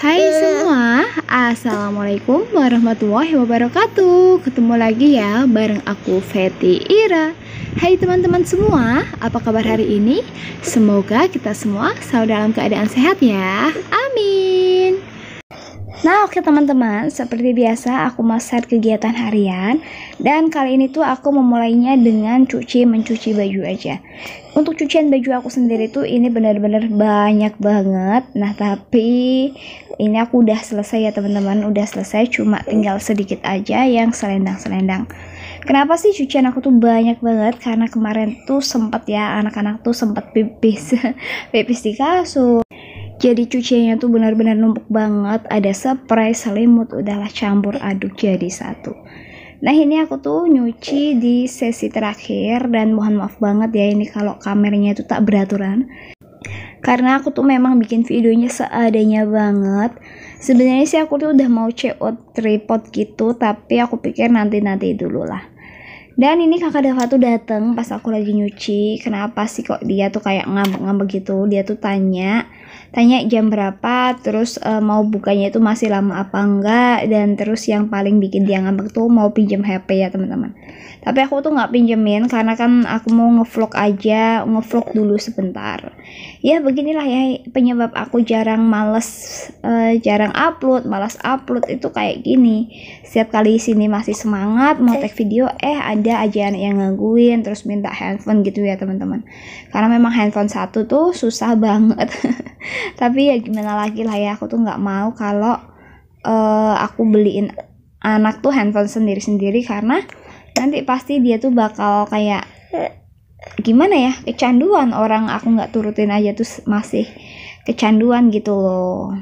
Hai semua, assalamualaikum warahmatullahi wabarakatuh. Ketemu lagi ya bareng aku Feti Ira. Hai teman-teman semua, apa kabar hari ini? Semoga kita semua selalu dalam keadaan sehat ya, amin. Nah oke teman-teman, seperti biasa aku share kegiatan harian. Dan kali ini tuh aku memulainya dengan mencuci baju aja. Untuk cucian baju aku sendiri tuh ini benar-benar banyak banget. Nah tapi ini aku udah selesai ya teman-teman, udah selesai, cuma tinggal sedikit aja yang selendang-selendang. Kenapa sih cucian aku tuh banyak banget? Karena kemarin tuh sempat ya, anak-anak tuh sempat pipis di kasur. Jadi cuciannya tuh benar-benar numpuk banget, ada spray, selimut, udahlah campur aduk jadi satu. Nah ini aku tuh nyuci di sesi terakhir, dan mohon maaf banget ya ini kalau kameranya itu tak beraturan. Karena aku tuh memang bikin videonya seadanya banget. Sebenarnya sih aku tuh udah mau COT tripod gitu, tapi aku pikir nanti dulu lah. Dan ini kakak Dava tuh dateng pas aku lagi nyuci. Kenapa sih kok dia tuh kayak ngambek-ngambek gitu? Dia tuh tanya jam berapa, terus mau bukanya itu masih lama apa enggak. Dan terus yang paling bikin dia ngambek tuh mau pinjem HP ya teman-teman. Tapi aku tuh nggak pinjemin karena kan aku mau ngevlog aja, ngevlog dulu sebentar. Ya beginilah ya penyebab aku jarang malas upload itu kayak gini. Setiap kali sini masih semangat mau take video, ada aja anak yang gangguin terus minta handphone gitu ya teman-teman. Karena memang handphone satu tuh susah banget. Tapi ya gimana lagi lah ya, aku tuh nggak mau kalau aku beliin anak tuh handphone sendiri-sendiri, karena nanti pasti dia tuh bakal kayak gimana ya, kecanduan. Orang aku nggak turutin aja tuh masih kecanduan gitu loh.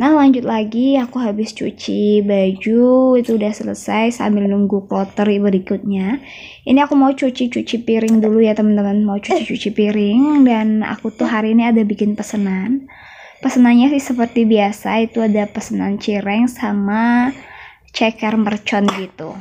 Nah lanjut lagi, aku habis cuci baju itu udah selesai sambil nunggu kloter berikutnya. Ini aku mau cuci piring dulu ya teman-teman, mau cuci piring. Dan aku tuh hari ini ada bikin pesenannya sih seperti biasa, itu ada pesenan cireng sama ceker mercon gitu.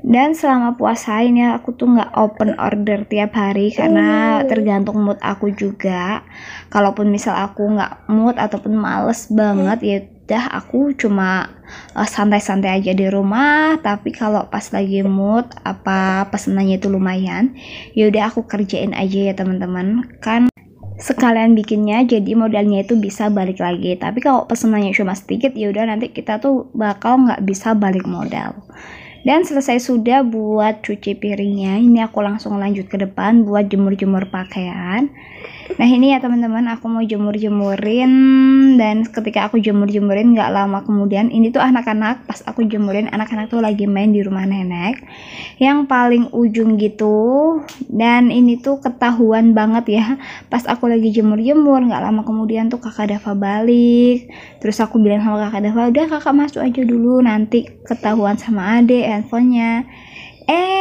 Dan selama puasa ini aku tuh nggak open order tiap hari karena tergantung mood aku juga. Kalaupun misal aku nggak mood ataupun males banget, ya udah aku cuma santai-santai aja di rumah. Tapi kalau pas lagi mood apa pesenannya itu lumayan, ya udah aku kerjain aja ya teman-teman. Kan sekalian bikinnya, jadi modalnya itu bisa balik lagi. Tapi kalau pesenannya cuma sedikit, ya udah nanti kita tuh bakal nggak bisa balik modal. Dan selesai sudah buat cuci piringnya, ini aku langsung lanjut ke depan buat jemur-jemur pakaian. Nah ini ya teman-teman, aku mau jemur-jemurin. Dan ketika aku jemur-jemurin gak lama kemudian, ini tuh anak-anak, pas aku jemurin anak-anak tuh lagi main di rumah nenek yang paling ujung gitu. Dan ini tuh ketahuan banget ya, pas aku lagi jemur-jemur gak lama kemudian tuh kakak Dava balik. Terus aku bilang sama kakak Dava, udah kakak masuk aja dulu, nanti ketahuan sama adek handphonenya.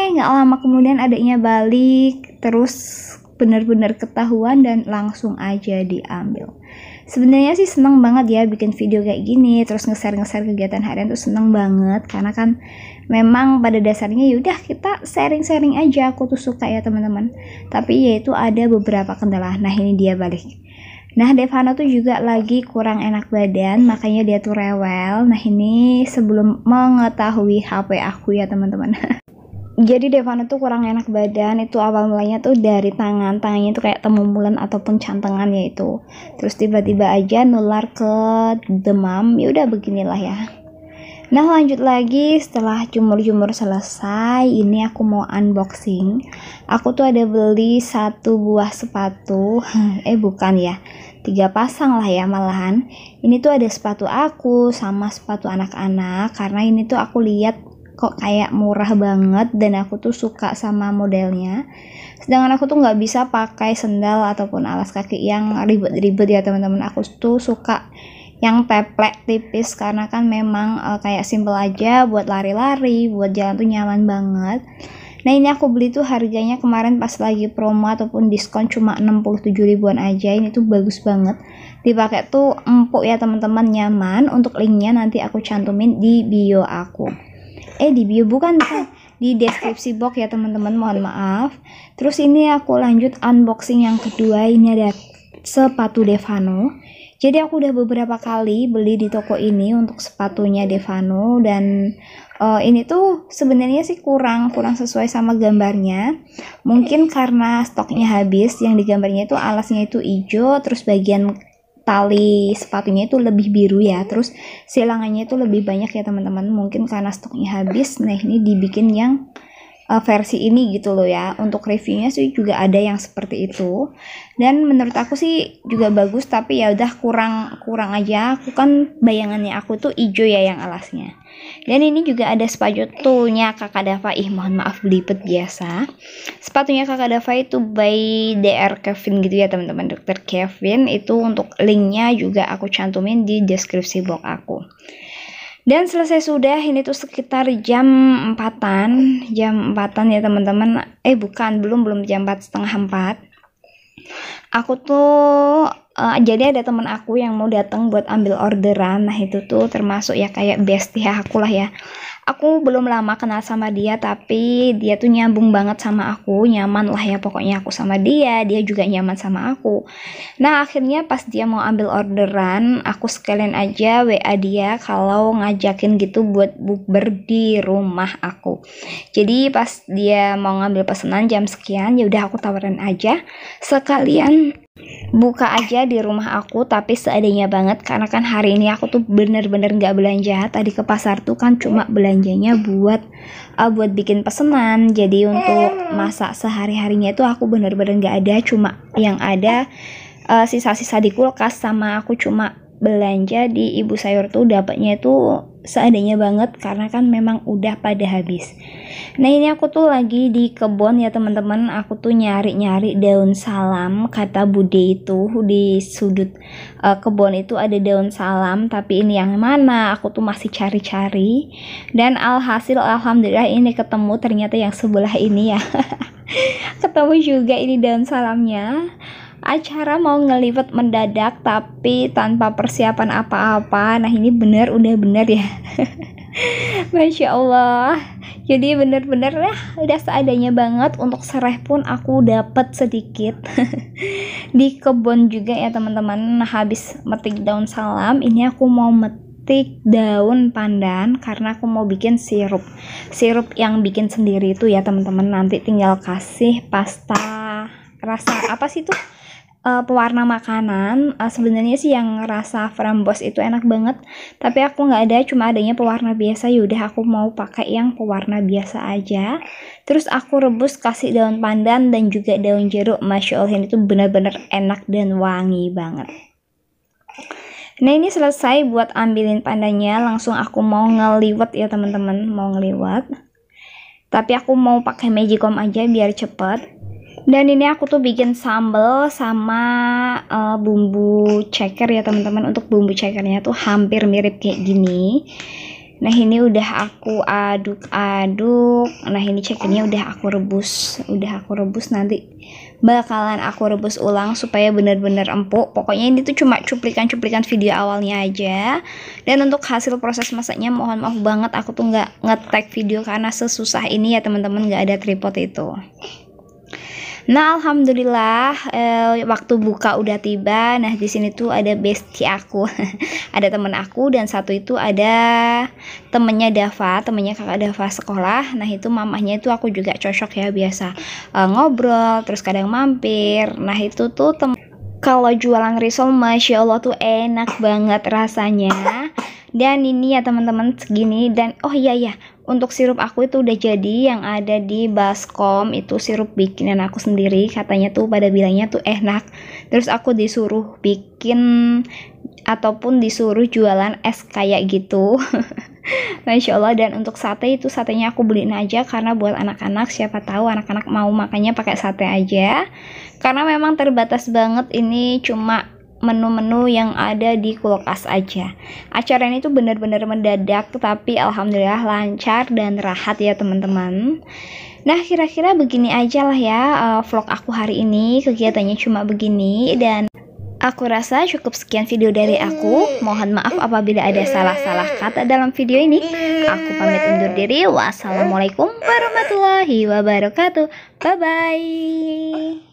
Nggak lama kemudian adiknya balik, terus bener-bener ketahuan dan langsung aja diambil. Sebenarnya sih seneng banget ya bikin video kayak gini, terus nge-share kegiatan harian tuh seneng banget. Karena kan memang pada dasarnya yaudah kita sharing-sharing aja, aku tuh suka ya teman-teman. Tapi yaitu ada beberapa kendala. Nah ini dia balik. Nah Devana tuh juga lagi kurang enak badan, makanya dia tuh rewel. Nah ini sebelum mengetahui HP aku ya teman-teman. Jadi Devana tuh kurang enak badan itu awal mulanya tuh dari tangannya itu kayak temumulan ataupun cantengan ya itu. Terus tiba-tiba aja nular ke demam, ya udah beginilah ya. Nah lanjut lagi, setelah jemur-jemur selesai, ini aku mau unboxing. Aku tuh ada beli 1 buah sepatu, bukan ya, 3 pasang lah ya malahan. Ini tuh ada sepatu aku sama sepatu anak-anak, karena ini tuh aku lihat kok kayak murah banget dan aku tuh suka sama modelnya. Sedangkan aku tuh nggak bisa pakai sendal ataupun alas kaki yang ribet-ribet ya teman-teman. Aku tuh suka yang peplek tipis, karena kan memang kayak simple aja buat lari-lari, buat jalan tuh nyaman banget. Nah ini aku beli tuh harganya kemarin pas lagi promo ataupun diskon cuma 67 ribuan aja. Ini tuh bagus banget, dipakai tuh empuk ya teman-teman, nyaman. Untuk linknya nanti aku cantumin di bio aku, di bio bukan di deskripsi box ya teman-teman, mohon maaf. Terus ini aku lanjut unboxing yang kedua, ini ada sepatu Devano. Jadi aku udah beberapa kali beli di toko ini untuk sepatunya Devano, dan ini tuh sebenarnya sih kurang sesuai sama gambarnya. Mungkin karena stoknya habis, yang digambarnya itu alasnya itu hijau, terus bagian tali sepatunya itu lebih biru ya, terus silangannya itu lebih banyak ya teman-teman. Mungkin karena stoknya habis, nah ini dibikin yang versi ini gitu loh ya. Untuk reviewnya sih juga ada yang seperti itu, dan menurut aku sih juga bagus, tapi ya udah kurang aja. Aku kan bayangannya aku tuh hijau ya yang alasnya. Dan ini juga ada sepatunya kakak Dava, mohon maaf belipet biasa. Sepatunya kakak Dava itu by DR Kevin gitu ya teman-teman, Dr. Kevin. Itu untuk linknya juga aku cantumin di deskripsi blog aku. Dan selesai sudah, ini tuh sekitar jam 4-an ya teman-teman. Bukan, belum jam 4:30. Aku tuh jadi ada teman aku yang mau datang buat ambil orderan. Nah itu tuh termasuk ya kayak bestie aku lah ya. Aku belum lama kenal sama dia, tapi dia tuh nyambung banget sama aku, nyaman lah ya pokoknya aku sama dia, dia juga nyaman sama aku. Nah akhirnya pas dia mau ambil orderan, aku sekalian aja WA dia kalau ngajakin gitu buat bukber di rumah aku. Jadi pas dia mau ngambil pesanan jam sekian, ya udah aku tawarin aja sekalian buka aja di rumah aku, tapi seadanya banget, karena kan hari ini aku tuh bener-bener gak belanja. Tadi ke pasar tuh kan cuma belanjanya buat bikin pesanan. Jadi untuk masak sehari-harinya tuh aku bener-bener gak ada, cuma yang ada sisa-sisa di kulkas, sama aku cuma belanja di ibu sayur tuh dapatnya itu seadanya banget, karena kan memang udah pada habis. Nah ini aku tuh lagi di kebun ya teman-teman. Aku tuh nyari-nyari daun salam, kata Bude itu di sudut kebun itu ada daun salam, tapi ini yang mana aku tuh masih cari-cari. Dan alhasil alhamdulillah ini ketemu, ternyata yang sebelah ini ya. Ketemu juga ini daun salamnya. Acara mau ngelipet mendadak tapi tanpa persiapan apa-apa. Nah ini udah bener ya. Masya Allah. Jadi bener-bener ya udah seadanya banget. Untuk serai pun aku dapat sedikit. Di kebun juga ya teman-teman. Nah habis metik daun salam, ini aku mau metik daun pandan karena aku mau bikin sirup yang bikin sendiri itu ya teman-teman. Nanti tinggal kasih pasta rasa apa sih tuh, pewarna makanan. Sebenarnya sih yang rasa frambuas itu enak banget, tapi aku nggak ada, cuma adanya pewarna biasa. Yaudah aku mau pakai yang pewarna biasa aja. Terus aku rebus, kasih daun pandan dan juga daun jeruk. Masya Allah, ini tuh benar-benar enak dan wangi banget. Nah ini selesai buat ambilin pandannya, langsung aku mau ngeliwet ya teman-teman, mau ngeliwet. Tapi aku mau pakai magicom aja biar cepet. Dan ini aku tuh bikin sambal sama bumbu ceker ya teman-teman. Untuk bumbu cekernya tuh hampir mirip kayak gini. Nah ini udah aku aduk-aduk. Nah ini cekernya udah aku rebus. Nanti bakalan aku rebus ulang supaya benar-benar empuk. Pokoknya ini tuh cuma cuplikan-cuplikan video awalnya aja. Dan untuk hasil proses masaknya mohon maaf banget, aku tuh nggak nge-tag video karena sesusah ini ya teman-teman, nggak ada tripod itu. Nah alhamdulillah waktu buka udah tiba. Nah di sini tuh ada bestie aku, ada temen aku, dan satu itu ada temennya Dava, temennya kakak Dava sekolah. Nah itu mamahnya itu aku juga cocok ya, biasa ngobrol, terus kadang mampir. Nah itu tuh kalau jualan risol, masya Allah tuh enak banget rasanya. Dan ini ya teman-teman segini. Dan oh iya untuk sirup aku itu udah jadi, yang ada di baskom itu sirup bikinan aku sendiri. Katanya tuh pada bilangnya tuh enak. Terus aku disuruh bikin ataupun disuruh jualan es kayak gitu. Masya Allah. Dan untuk sate itu satenya aku beliin aja karena buat anak-anak, siapa tahu anak-anak mau makannya pakai sate aja. Karena memang terbatas banget, ini cuma menu-menu yang ada di kulkas aja. Acara ini tuh bener-bener mendadak, tapi alhamdulillah lancar dan rahat ya teman-teman. Nah kira-kira begini aja lah ya vlog aku hari ini. Kegiatannya cuma begini, dan Aku rasa cukup sekian video dari aku. Mohon maaf apabila ada salah-salah kata dalam video ini. Aku pamit undur diri. Wassalamualaikum warahmatullahi wabarakatuh. Bye-bye.